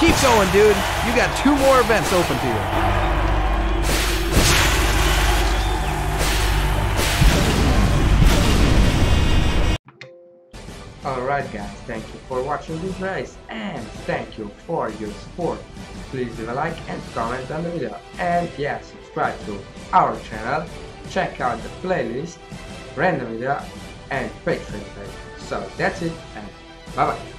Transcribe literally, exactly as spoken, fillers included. Keep going, dude. You got two more events open to you. Alright guys, thank you for watching this race and thank you for your support. Please leave a like and comment on the video, and yeah, subscribe to our channel, check out the playlist, random video and Patreon page. So that's it, and bye bye.